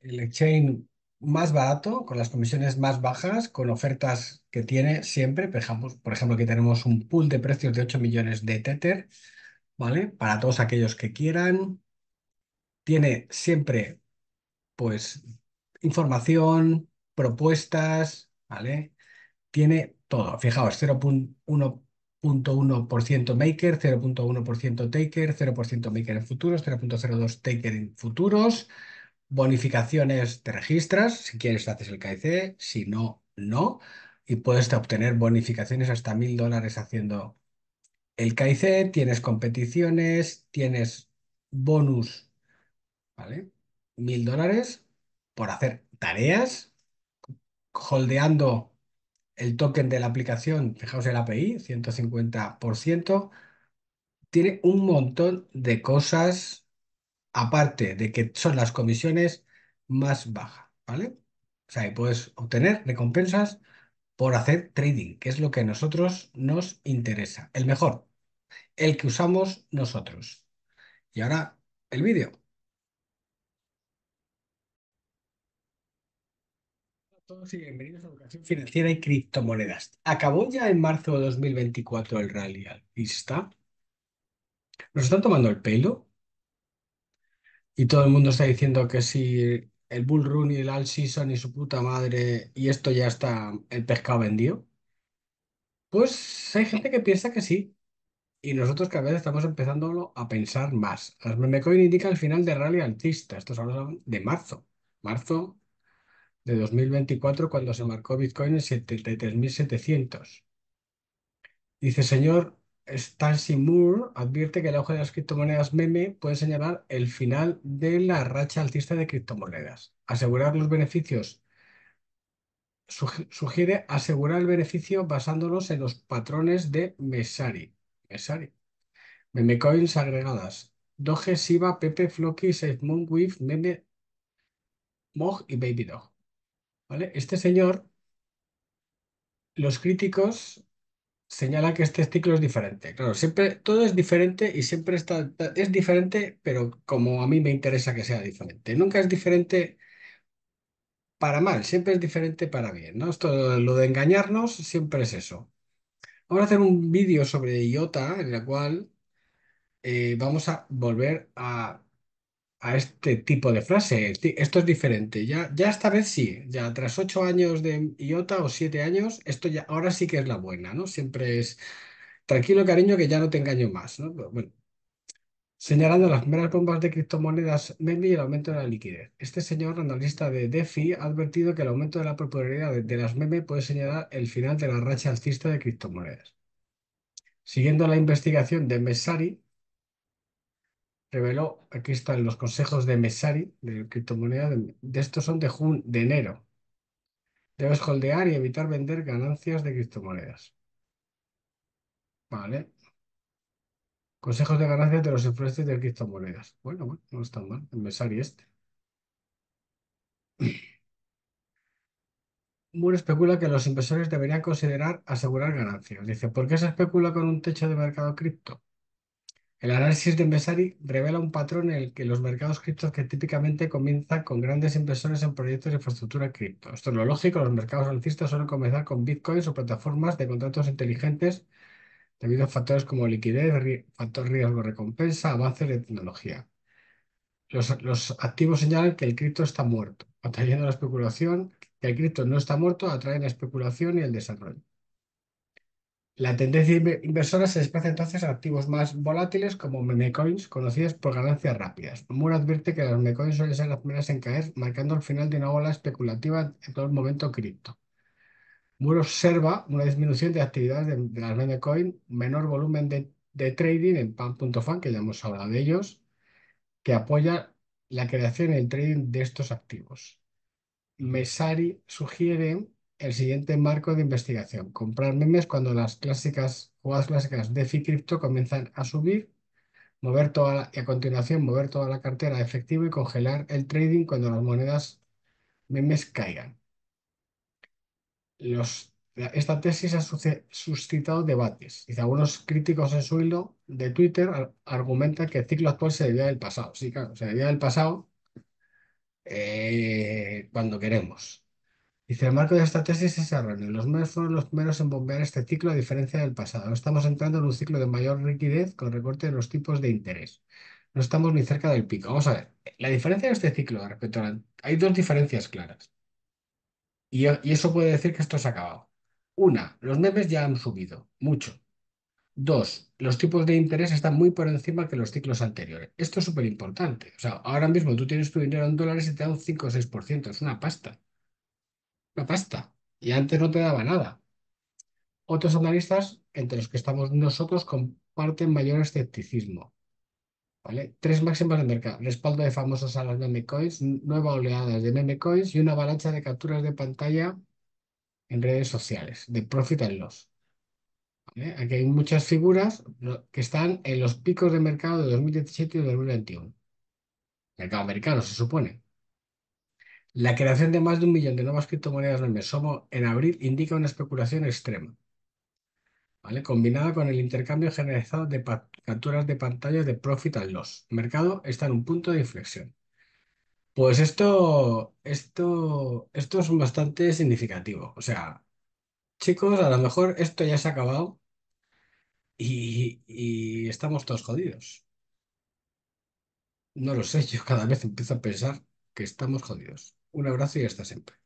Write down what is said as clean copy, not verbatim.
el exchange más barato, con las comisiones más bajas, con ofertas que tiene siempre. Por ejemplo, aquí tenemos un pool de precios de 8 millones de Tether, ¿vale? Para todos aquellos que quieran. Tiene siempre, pues, información, propuestas, ¿vale? Tiene todo. Fijaos, 0.1% maker, 0.1% taker, 0% maker en futuros, 0.02 taker en futuros, bonificaciones, te registras, si quieres haces el KYC, si no, no, y puedes obtener bonificaciones hasta $1000 haciendo el KYC, tienes competiciones, tienes bonus, ¿vale? $1000 por hacer tareas, holdeando el token de la aplicación, fijaos el API, 150%, tiene un montón de cosas, aparte de que son las comisiones más bajas, ¿vale? O sea, y puedes obtener recompensas por hacer trading, que es lo que a nosotros nos interesa. El mejor, el que usamos nosotros. Y ahora, el vídeo. Y bienvenidos a Educación Financiera y Criptomonedas. Acabó ya en marzo de 2024 el rally alcista. Nos están tomando el pelo y todo el mundo está diciendo que si el bull run y el all season y su puta madre y esto ya está el pescado vendido. Pues hay gente que piensa que sí y nosotros cada vez estamos empezando a pensar más. Las memecoin indican el final del rally alcista. Estos hablan de marzo de 2024, cuando se marcó Bitcoin en 73.700. Dice, señor Stan Seymour, advierte que el auge de las criptomonedas meme puede señalar el final de la racha alcista de criptomonedas. Asegurar los beneficios. Sugiere asegurar el beneficio basándonos en los patrones de Messari. Memecoins agregadas. Doge, Shiba, Pepe, Floki, SafeMoon, Wiff, Meme, Moch y BabyDog. ¿Vale? Este señor, los críticos señalan que este ciclo es diferente. Claro, siempre todo es diferente y siempre es diferente, pero como a mí me interesa que sea diferente. Nunca es diferente para mal, siempre es diferente para bien, ¿no? Esto, lo de engañarnos siempre es eso. Vamos a hacer un vídeo sobre IOTA en el cual vamos a volver a este tipo de frase. Esto es diferente, ya esta vez sí, ya tras 8 años de IOTA o 7 años, esto ya ahora sí que es la buena, ¿no? Siempre es tranquilo, cariño, que ya no te engaño más, ¿no? Pero bueno, señalando las primeras bombas de criptomonedas meme y el aumento de la liquidez. Este señor analista de DeFi ha advertido que el aumento de la popularidad de las meme puede señalar el final de la racha alcista de criptomonedas. Siguiendo la investigación de Messari, reveló, aquí están los consejos de Messari, de criptomoneda, de estos son de enero. Debes holdear y evitar vender ganancias de criptomonedas. Vale. Consejos de ganancias de los influencers de criptomonedas. Bueno, no está mal, el Messari este. Moore especula que los inversores deberían considerar asegurar ganancias. Dice, ¿por qué se especula con un techo de mercado cripto? El análisis de Messari revela un patrón en el que los mercados criptos que típicamente comienzan con grandes inversiones en proyectos de infraestructura cripto. Esto es lo lógico, los mercados alcistas suelen comenzar con bitcoins o plataformas de contratos inteligentes debido a factores como liquidez, factor riesgo-recompensa, avances de tecnología. Los activos señalan que el cripto está muerto, atrayendo la especulación, que el cripto no está muerto, atrae la especulación y el desarrollo. La tendencia inversora se desplaza entonces a activos más volátiles como memecoins, conocidas por ganancias rápidas. Moore advierte que las memecoins suelen ser las primeras en caer, marcando el final de una ola especulativa en todo el momento cripto. Moore observa una disminución de actividades de las memecoins, menor volumen de trading en pump.fun, que ya hemos hablado de ellos, que apoya la creación y el trading de estos activos. Messari sugiere el siguiente marco de investigación. Comprar memes cuando las jugadas clásicas de DeFi cripto comienzan a subir, y a continuación mover toda la cartera de efectivo y congelar el trading cuando las monedas memes caigan. Esta tesis ha suscitado debates. Dice, algunos críticos en su hilo de Twitter argumentan que el ciclo actual se debía del pasado. Sí, claro, se debía del pasado cuando queremos. Dice, el marco de esta tesis es erróneo. Los memes fueron los primeros en bombear este ciclo a diferencia del pasado. Estamos entrando en un ciclo de mayor liquidez con recorte de los tipos de interés. No estamos ni cerca del pico. Vamos a ver, la diferencia de este ciclo respecto a hay dos diferencias claras. Y eso puede decir que esto se ha acabado. Una, los memes ya han subido, mucho. Dos, los tipos de interés están muy por encima que los ciclos anteriores. Esto es súper importante. O sea, ahora mismo tú tienes tu dinero en dólares y te da un 5 o 6%. Es una pasta. Una pasta. Y antes no te daba nada. Otros analistas, entre los que estamos nosotros, comparten mayor escepticismo. ¿Vale? Tres máximas de mercado, respaldo de famosos a las meme coins, nueva oleada de meme coins y una avalancha de capturas de pantalla en redes sociales, de profit and loss. ¿Vale? Aquí hay muchas figuras que están en los picos de mercado de 2017 y 2021. Mercado americano, se supone. La creación de más de 1 millón de nuevas criptomonedas memes en abril indica una especulación extrema. ¿Vale? Combinada con el intercambio generalizado de capturas de pantalla de profit and loss. El mercado está en un punto de inflexión. Pues esto es bastante significativo. O sea, chicos, a lo mejor esto ya se ha acabado y estamos todos jodidos. No lo sé, yo cada vez empiezo a pensar que estamos jodidos. Un abrazo y hasta siempre.